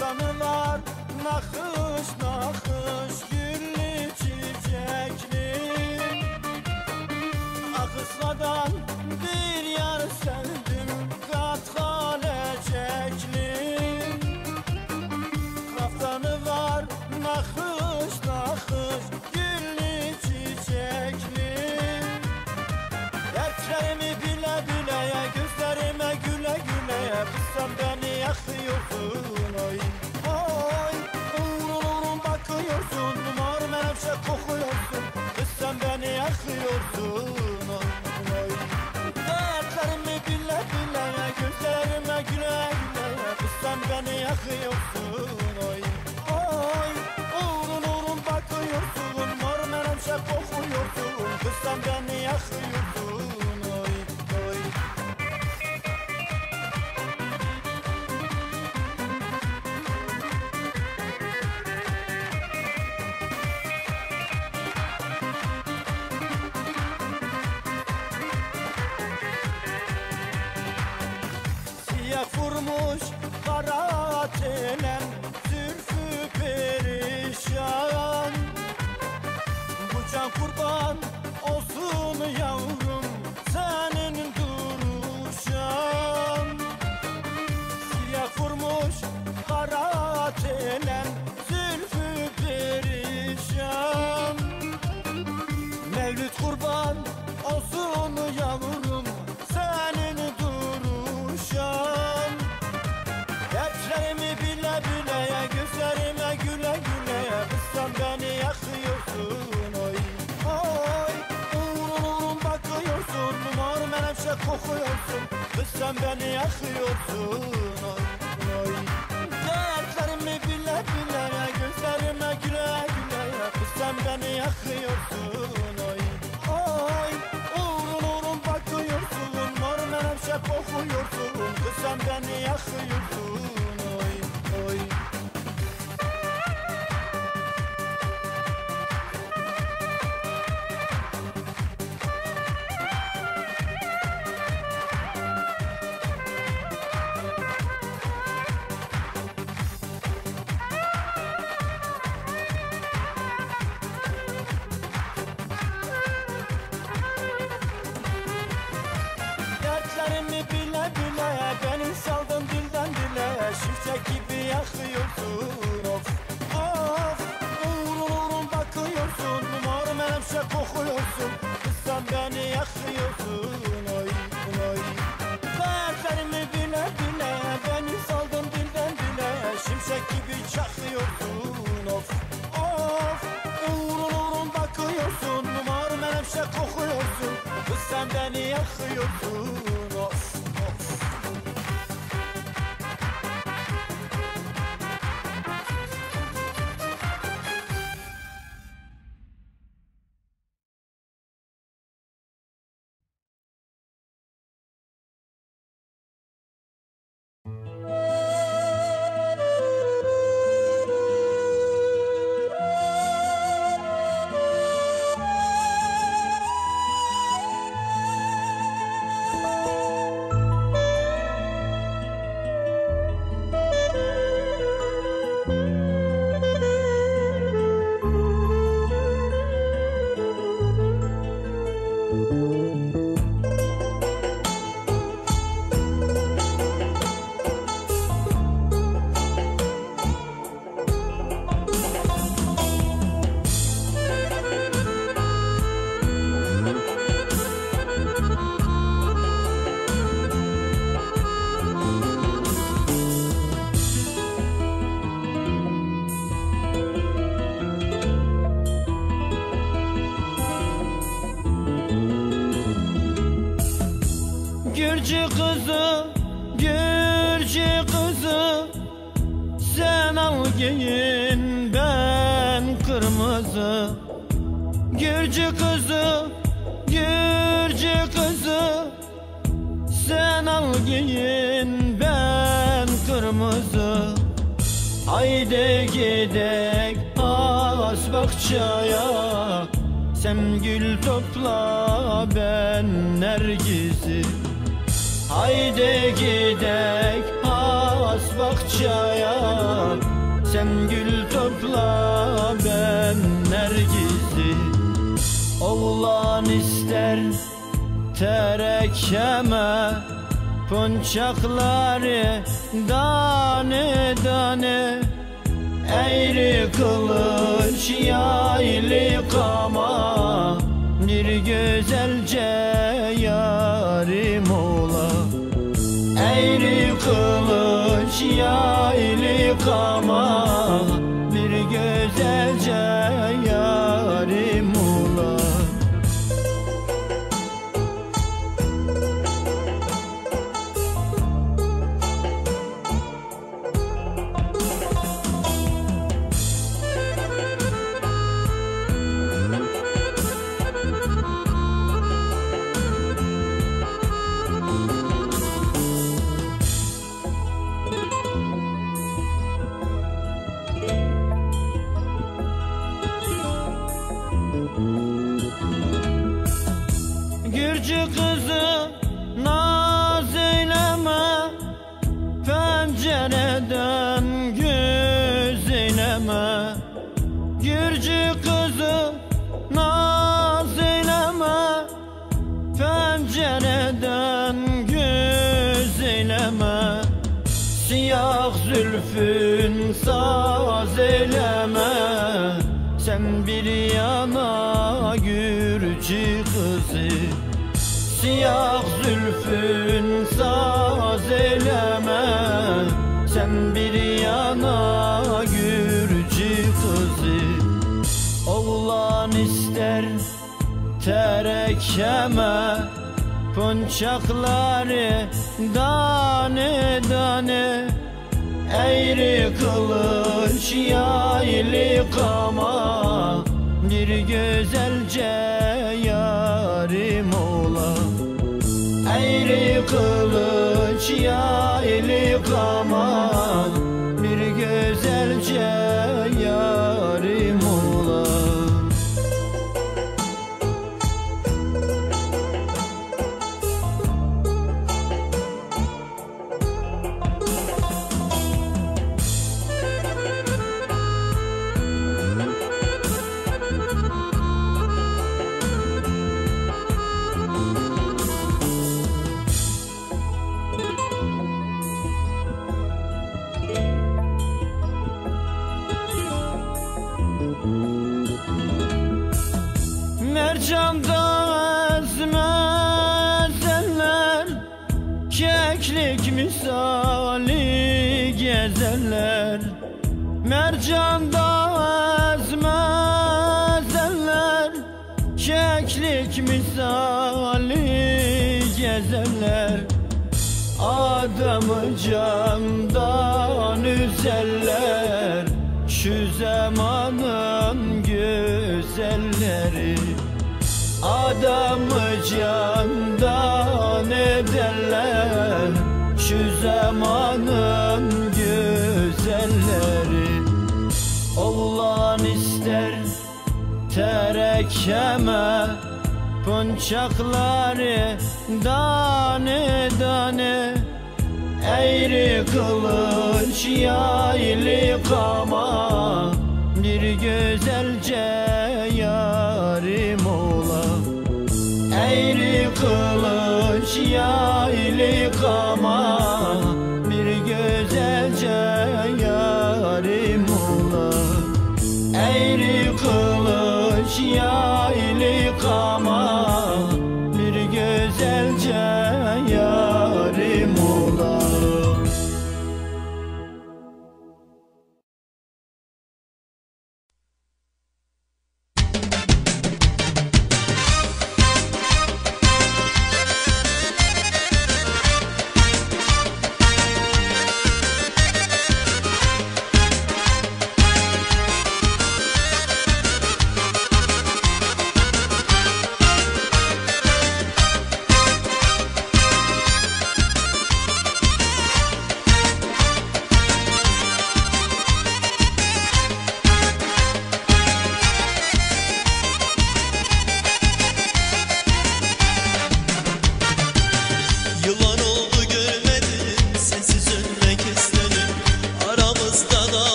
Bostanlar nakış nakış güllü çiçekli, Akısla'dan bir yer sevdim Katkalecekli. Kaftanlar nakış nakış güllü çiçekli, dertlerimi bile bileye, gözlerime güle güleye, kızsan beni yakıyorsun oy oy. Umrumum bakıyorsun, mor menevşe kokuyorsun, kızsan beni yakıyorsun oy oy. Dertlerimi bile bileye, gözlerime güle güleye, kızsan beni yakıyorsun oy oy. Umrumum bakıyorsun, mor menevşe kokuyorsun, kızsan beni yakıyorsun. Vurmuş kara telen, zülfü perişan. Bu can kurban olsun yavrum senin duruşan. Siyah vurmuş kara telen, zülfü perişan. Mevlüt kurban olsun yavrum senin duruşan. Dertlerimi bile bileye, gözlerime güle güleye, kızsan beni yakıyorsun oy oy. Uğrunum bakıyorsun, mor menevşe kokuyorsun, kızsan beni yakıyorsun oy oy. Dertlerimi bile bileye, gözlerime güle güleye, kızsan beni yakıyorsun oy oy. Uğrunum bakıyorsun, mor menevşe kokuyorsun, kızsan beni yakıyorsun. Dertlerimi bile bile, beni saldın dilden dile, şimşek gibi yakıyorsun of of. Uğrunum bakıyorsun, mor menevşe kokuyorsun, kızsan beni yakıyorsun oy oy. Dertlerimi bile bile, beni saldın dilden dile, şimşek gibi çakıyorsun of of. Uğrunum bakıyorsun, mor menevşe kokuyorsun, kızsan beni yakıyorsun. Giyin ben kırmızı Gürcü kızı, Gürcü kızı, sen al giyin ben kırmızı. Haydi gidek ağaç bahçaya, sen gül topla ben nergizi. Haydi gidek ağaç bahçaya, Sen gül topla ben nergizi. Oğlan ister terekeme, punçakları tane tane. Eğri kılıç yaylı kama, bir güzelce yarim ola. Eğri kılıç yaylı kama, bir güzelce yarim ola. Gürcü kızı naz eyleme, pencereden göz eyleme. Gürcü kızı naz eyleme, pencereden göz eyleme. Siyah zülfün saz eyleme, sen bir yana Gürcü kızı. Siyah zülfün saz eyleme, sen bir yana Gürcü kızı. Oğlan ister terekeme, punçakları tane tane. Eğri kılıç yaylı kama, bir güzelce yarim ola. Eğri kılıç yaylı kama, bir güzelce yarim ola. Mercan'da ezmez eller, keklik misali gezerler. Mercan'da ezmez eller, keklik misali gezerler. Adamı camdan üzerler, şu zamanın güzelleri. Adamı candan ederler, şu zamanın güzelleri. Oğlan ister terekeme, punçakları tane tane. Eğri kılıç yaylı kama, bir güzelce yarim ola. Eğri kılıç yaylı kama, bir güzelce yarim ola. Eğri kılıç yaylı kama, bir güzelce yarim ola.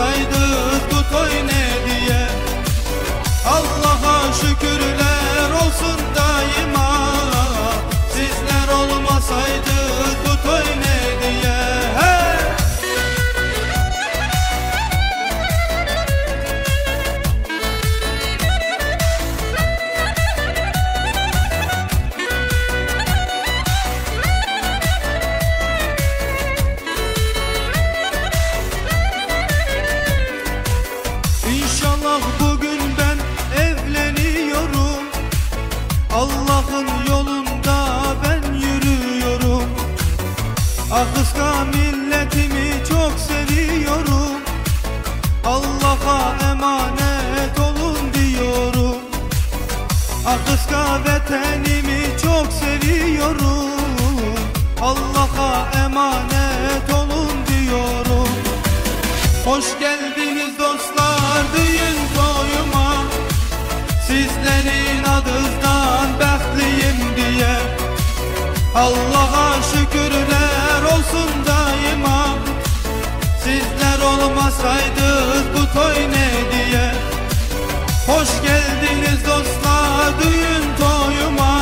olmasaydı tutoy ne diye. Allah'a şükürler olsun daima, sizler olmasaydı tutoy ne diye. Hey! Ahıska milletimi çok seviyorum, Allah'a emanet olun diyorum. Ahıska vatanimi çok seviyorum, Allah'a emanet olun diyorum. Hoş geldiniz dostlar düğün toyuma, sizlerin adınızdan bekliyim diye. Allah'a şükürler olsun daima, sizler olmasaydı bu toy ne diye. Hoş geldiniz dostlar düğün toyuma,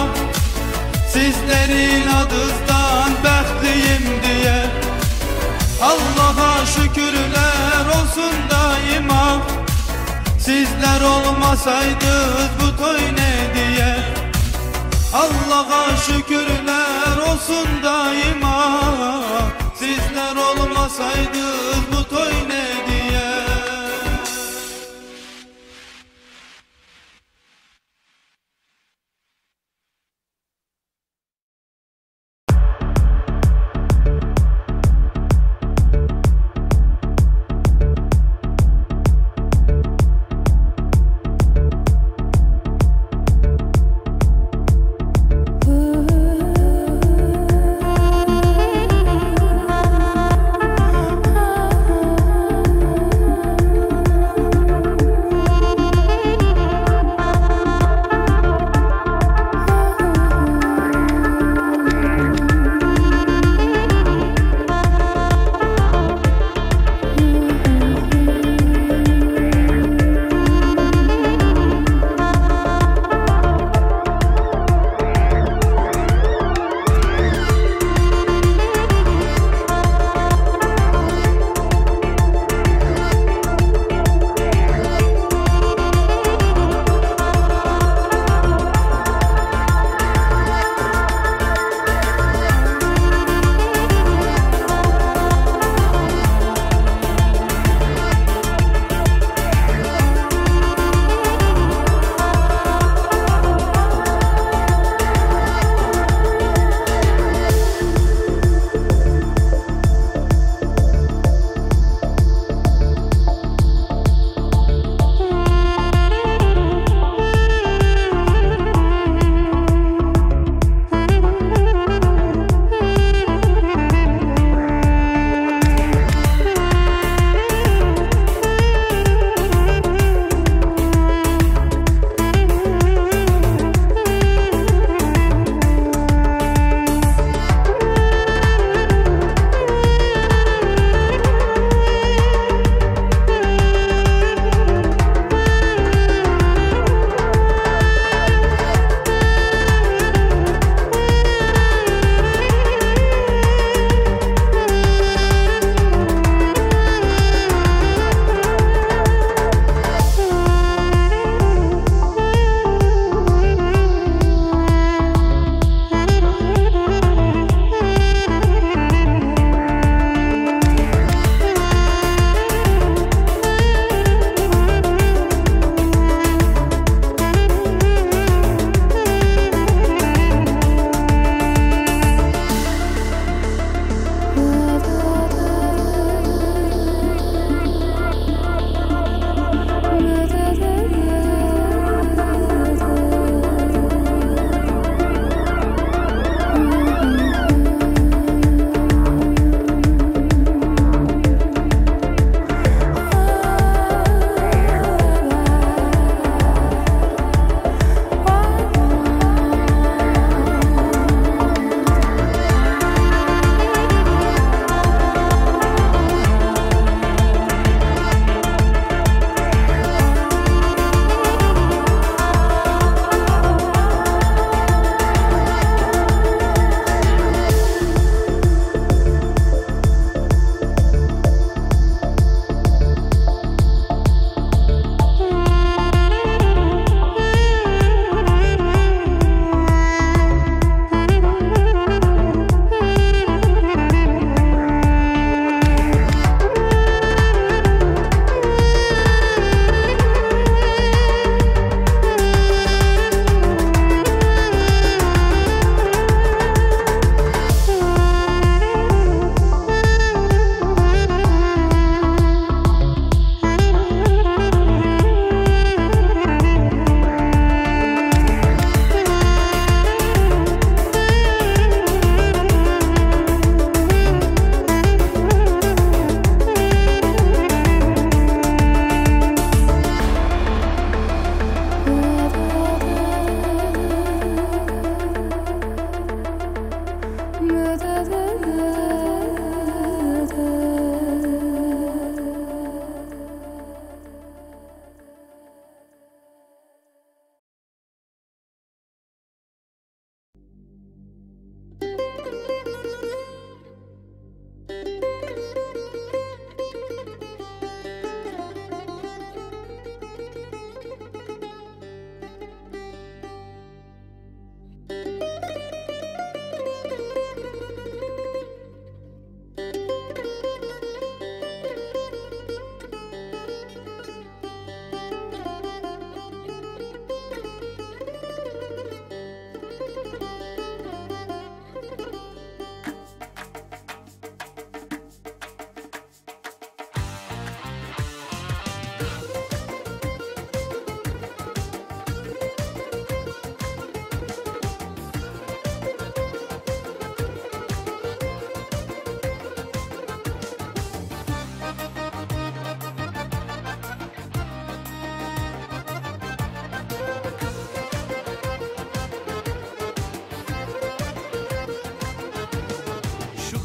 sizlerin adınızdan bekliyim diye. Allah'a şükürler olsun daima, sizler olmasaydı bu toy ne diye. Allah'a şükürler olsun daima, sizler olmasaydı bu toy ne diye.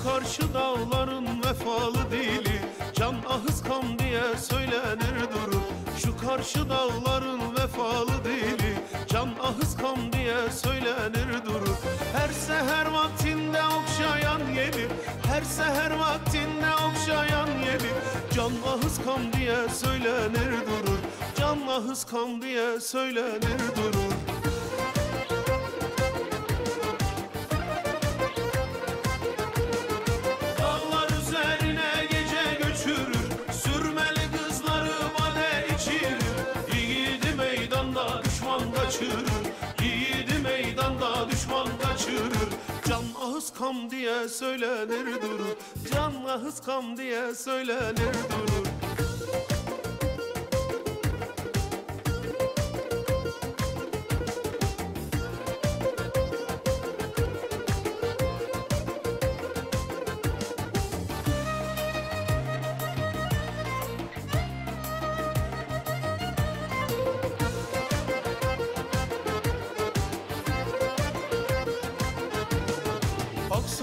karşı dağların vefalı dili, can ahız kam diye söylenir durur. Şu karşı dağların vefalı dili, can ahız kam diye söylenir durur. Her seher vaktinde okşayan yeli, her seher vaktinde okşayan yeli, can ahız kam diye söylenir durur. Can ahız kam diye söylenir durur. Yiğidi meydanda düşman kaçırır. Can ahız kam diye söylenir durur. Can ahız kam diye söylenir durur.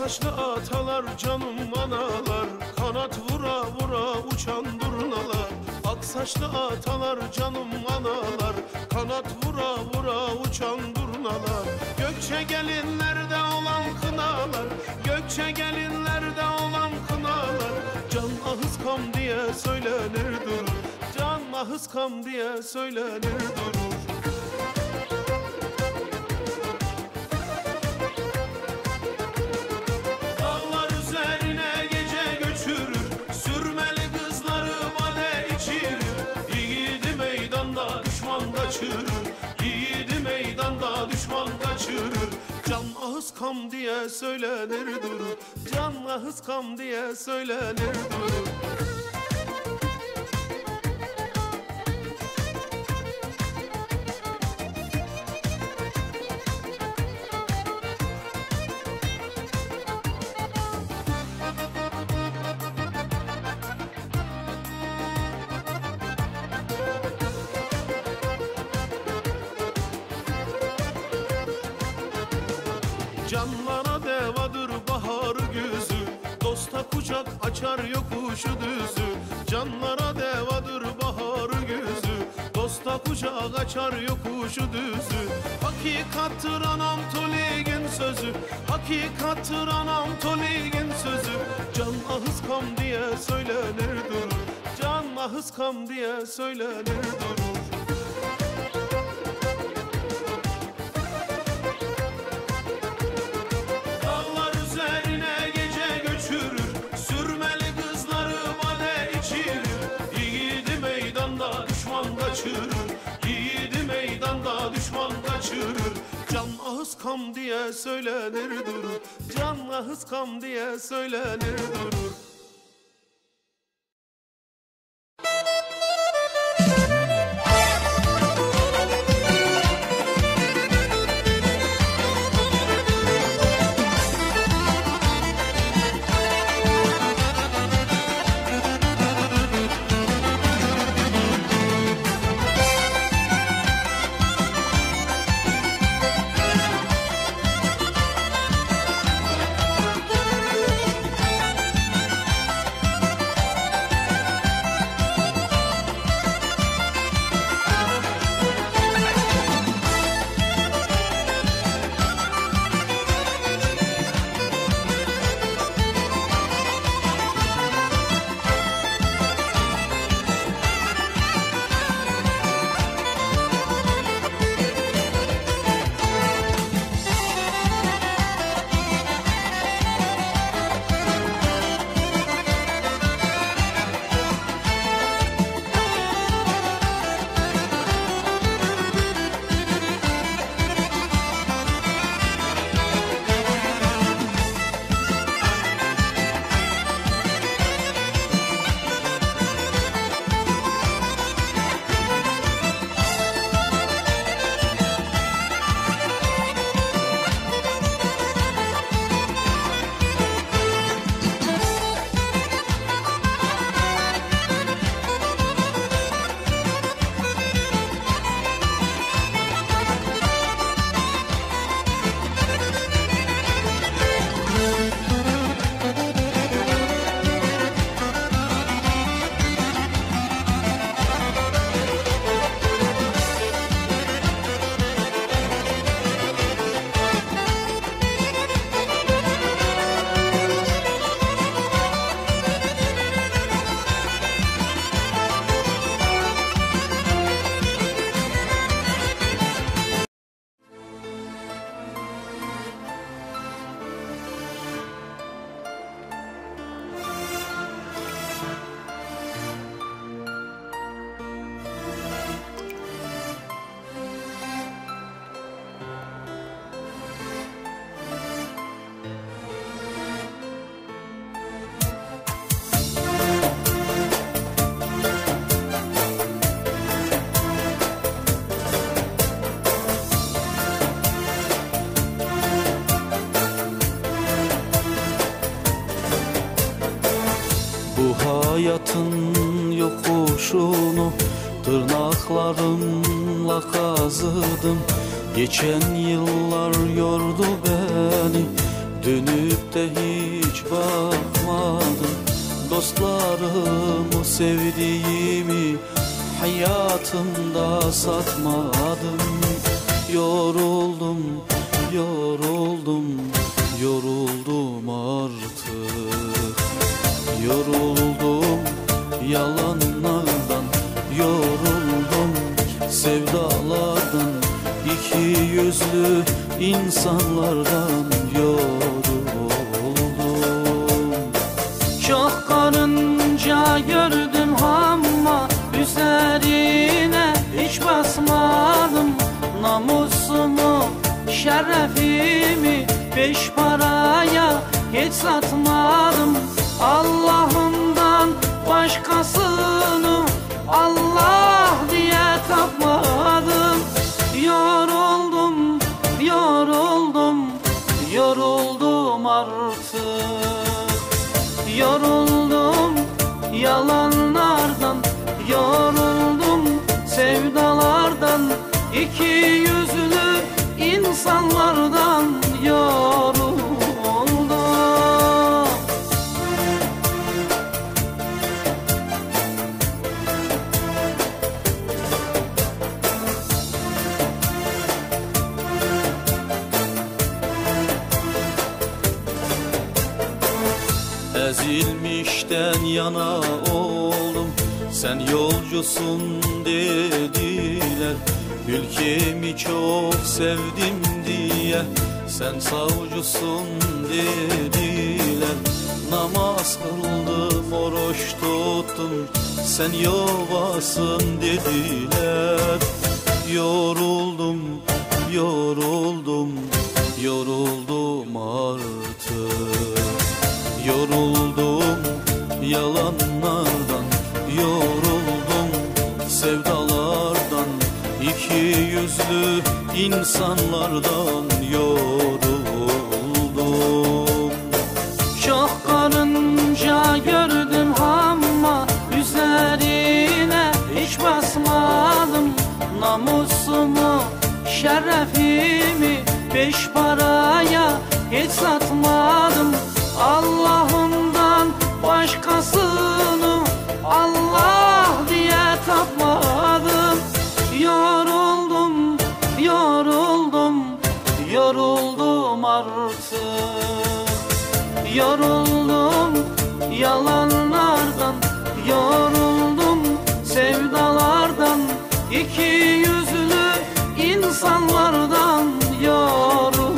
Saçlı atalar canım analar, kanat vura vura uçan durnalar. Ak saçlı atalar canım analar, kanat vura vura uçan durnalar. Gökçe gelinlerde olan kınalar, Gökçe gelinlerde olan kınalar, can ahız kam diye söylenir durur. Can ahız kam diye söylenir durur. Yiğidi meydanda düşman kaçırır. Can ahız kam diye söylenir durur. Can ahız kam diye söylenir durur. Canlara devadır bahar gözü, dosta kucak açar yokuşu düzü. Canlara devadır bahar gözü, dosta kucak açar yokuşu düzü. Hakikattır anam Tolig'in sözü, hakikattır anam Tolig'in sözü. Can ahız kam diye söylenir durur. Can ahız kam diye söylenir durur. Yiğidi meydanda düşman kaçırır. Can ahız kam diye söylenir durur. Can ahız kam diye söylenir durur. hayatın yokuşunu tırnaklarımla kazıdım. Geçen yıllar yordu beni, dönüp de hiç bakmadım. Dostlarımı, sevdiğimi hayatımda satmadım. Yoruldum, yoruldum, yoruldum artık. Yoruldum yalanlardan, yoruldum sevdalardan, iki yüzlü insanlardan yoruldum. Çok karınca gördüm ama üzerine hiç basmadım. Namusumu, şerefimi beş paraya hiç satmadım. Allah'ımdan başkasını Allah diye tapmadım. Yoruldum, yoruldum, yoruldum artık. Yoruldum yalanlardan, yoruldum sevdalardan, iki yüzlü insanlardan yoruldum. Ezilmişten yana oldum, sen yolcusun dediler. Ülkemi çok sevdim diye, sen savcısın dediler. Namaz kıldım, oruç tuttum, sen yovasın dediler. Yoruldum, yoruldum, yoruldum artık. Yoruldum yalanlardan, yoruldum sevdalardan, iki yüzlü insanlardan yoruldum. Çok karınca gördüm ama üzerine hiç basmadım. Namusumu, şerefimi beş paraya hiç satmadım. Allah'ımdan başkasını Allah diye tapmadım. Yoruldum, yoruldum, yoruldum artık. Yoruldum yalanlardan, yoruldum sevdalardan, iki yüzlü insanlardan yoruldum.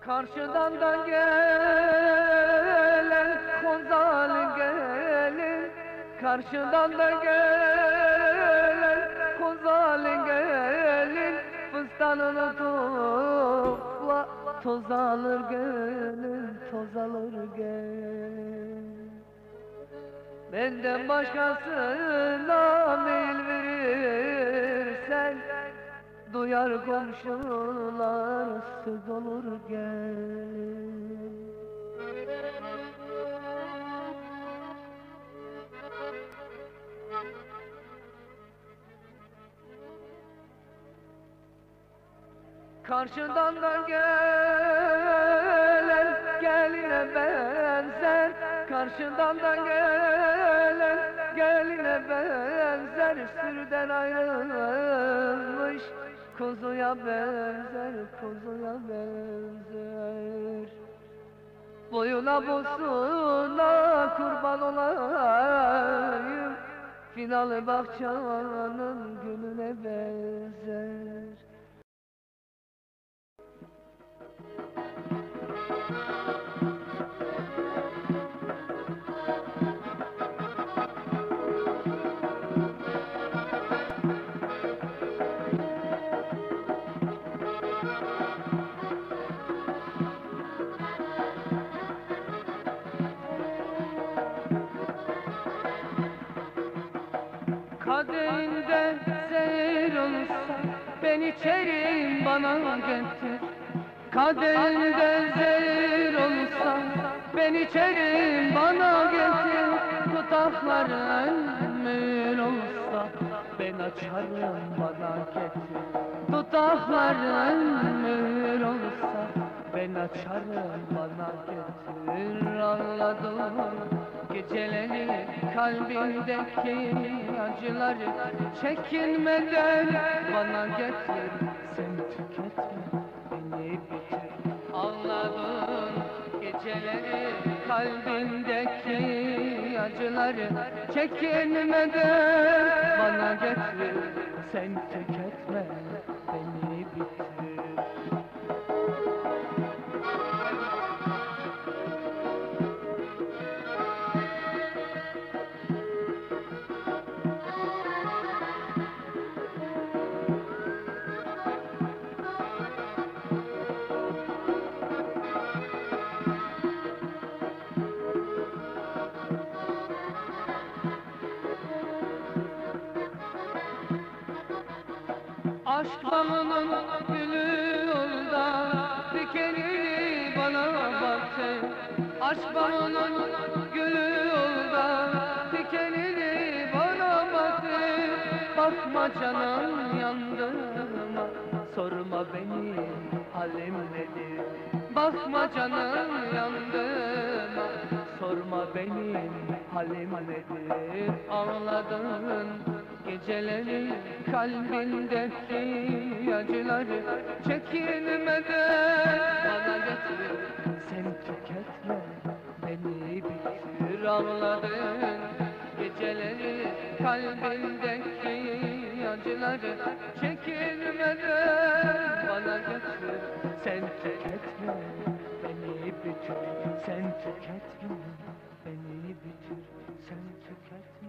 Karşıdan da gelen kozal gelir, karşıdan da gelen kozal gelir, fıstanını tut. tozalır gönül, tozalır gönül. Benden başkasına mil verirsen, duyar komşular söz olur gönül. Karşıdan da gelen geline benzer, karşıdan da gelen geline benzer, sürüden ayrılmış kuzuya benzer, kuzuya benzer. Boyuna busuna kurban olayım, finalı bahçanın gülüne benzer. Kadehinden zehir olursa ben içerim, bana getir. Kadehinden zehir olursa ben içerim, bana getir. Tutakların mül olursa ben açarım, bana getir. Tutakların mül olursa ben açarım, bana getir. Anladım geceleri kalbimdeki acıları, çekinmeden bana getir. Sen tüketme beni bitir. Ağladığın geceleri kalbimdeki acıları, çekinmeden bana getir. Sen tüketme beni bitir. Aşk bağının gülü onda, dikeni bana baktı. Aşk bağının gülü onda, dikeni bana baktı. Bakma canım yandığıma, sorma beni halim nedir. Bakma canım yandığıma, sorma benim halim nedir. Anladın geceleri kalbindeki acıları, çekinmeden bana getir. Sen tüketme beni bitir. Ağladın geceleri kalbindeki acıları, çekinmeden bana getir. Sen tüketme beni bitir. Sen tüketme beni bitir. Sen tüketme.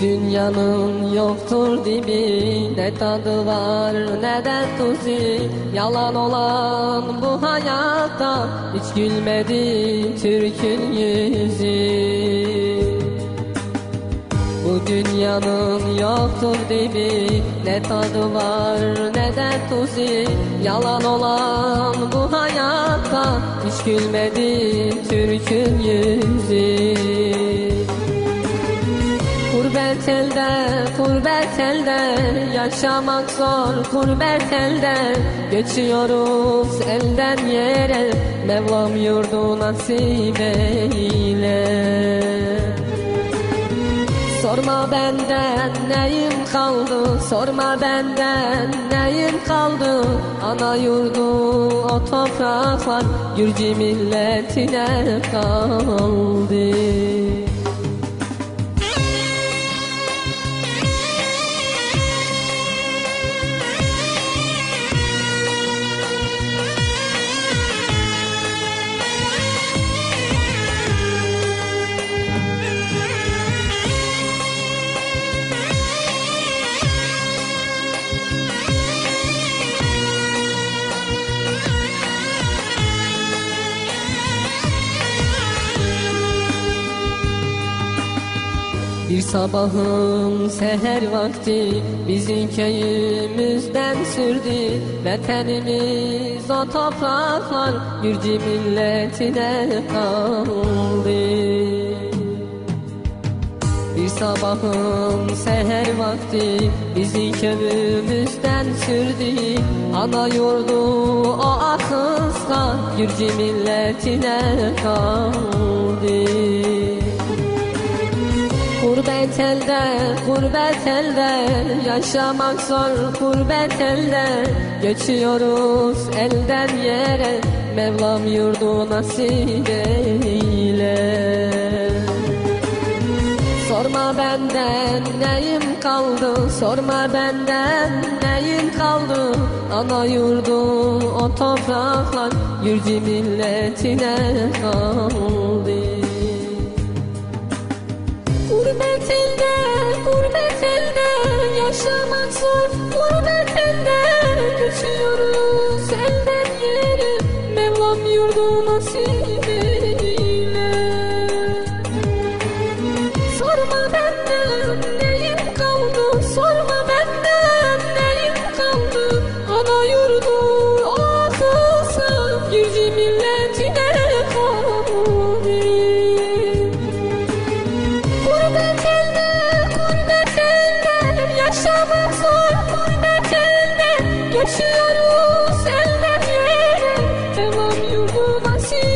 Dünyanın yoktur dibi, ne tadı var ne de tuzi. Yalan olan bu hayatta hiç gülmedi Türk'ün yüzü. Bu dünyanın yoktur dibi, ne tadı var ne de tuzi. Yalan olan bu hayatta hiç gülmedi Türk'ün yüzü. Kurbet elde, kurbet elde, yaşamak zor kurbet elde. Geçiyoruz elden yere, Mevlam yurdu nasip eyle. Sorma benden neyim kaldı, sorma benden neyim kaldı. Ana yurdu o topraklar, Gürcü milletine kaldı. Bir sabahın seher vakti bizim köyümüzden sürdü. Vatanımız o topraklar, Gürcü milletine kaldı. Bir sabahın seher vakti bizi köyümüzden sürdü. Ana yurdu o akızla, Gürcü milletine kaldı. Kurbet elde, kurbet elde, yaşamak zor kurbet elde. Geçiyoruz elden yere, Mevlam yurdu nasip eyle. Sorma benden neyim kaldı, sorma benden neyim kaldı. Ana yurdu o topraklar, Gürcü milletine kaldı. Gurbet elde, gurbet elde, yaşamak zor gurbet elde. Geçiyoruz elden yere, Mevlam yurdu nasip eyle. Sorma benden neyim kaldı, sorma benden neyim kaldı. Ana yurdu o kısa, Gürcü milletine kaldı. Yaşamak zor kurbet elde, geçiyoruz elden yere, Mevlam yurdu nasip.